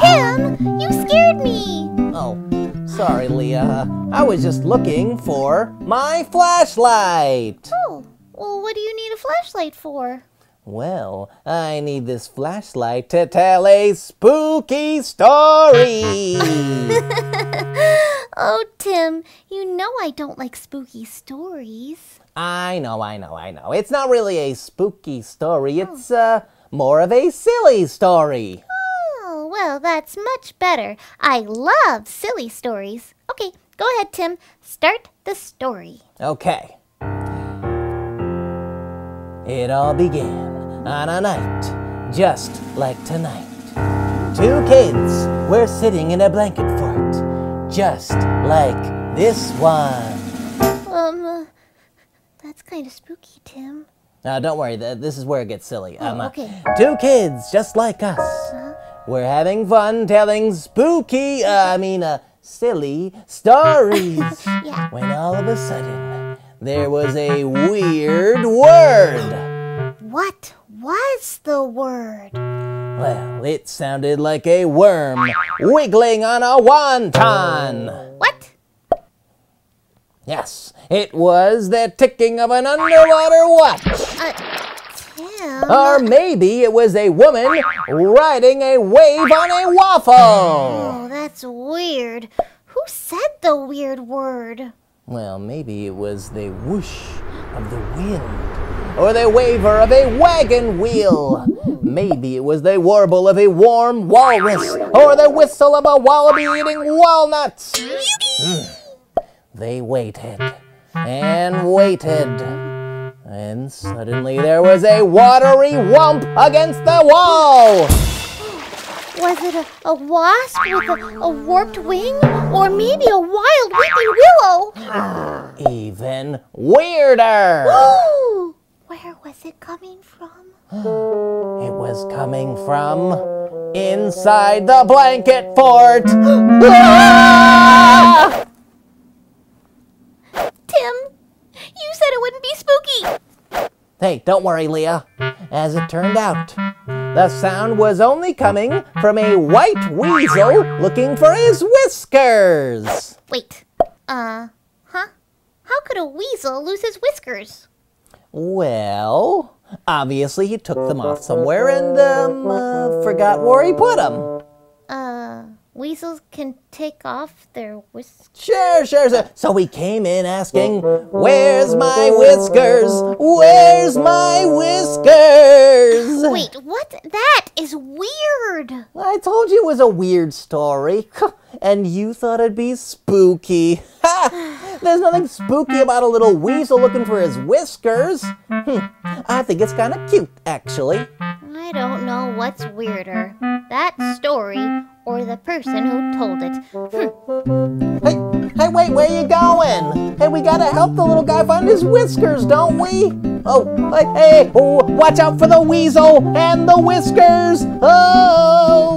Tim, you scared me. Oh, sorry, Leah. I was just looking for my flashlight. Oh, well, what do you need a flashlight for? Well, I need this flashlight to tell a spooky story. Oh, Tim, you know I don't like spooky stories. I know. It's not really a spooky story. It's more of a silly story. Oh, well, that's much better. I love silly stories. Okay, go ahead, Tim. Start the story. Okay. It all began on a night just like tonight. Two kids were sitting in a blanket fort just like this one. That's kind of spooky, Tim. Don't worry, this is where it gets silly. Okay. Two kids just like us were having fun telling spooky, silly stories. Yeah. When all of a sudden, there was a weird word. What was the word? Well, it sounded like a worm wiggling on a wonton. What? Yes, it was the ticking of an underwater watch. Tim? Or maybe it was a woman riding a wave on a waffle. Oh, that's weird. Who said the weird word? Well, maybe it was the whoosh of the wind, or the waver of a wagon wheel. Maybe it was the warble of a warm walrus, or the whistle of a wallaby eating walnuts. They waited, and waited, and suddenly there was a watery wump against the wall. Was it a wasp with a warped wing? Or maybe a wild weeping willow? Even weirder! Ooh, where was it coming from? It was coming from inside the blanket fort! Ah! Tim, you said it wouldn't be spooky! Hey, don't worry, Leah. As it turned out, the sound was only coming from a white weasel looking for his whiskers. Wait, how could a weasel lose his whiskers? Well, obviously he took them off somewhere and, forgot where he put them. Weasels can take off their whiskers? Sure. So we came in asking, where's my whiskers? Where's my whiskers? Wait, what? That is weird. I told you it was a weird story. And you thought it'd be spooky. Ha! There's nothing spooky about a little weasel looking for his whiskers. I think it's kind of cute, actually. I don't know what's weirder, that story or the person who told it. Hey, wait, where are you going? Hey, we gotta help the little guy find his whiskers, don't we? Oh, watch out for the weasel and the whiskers. Oh!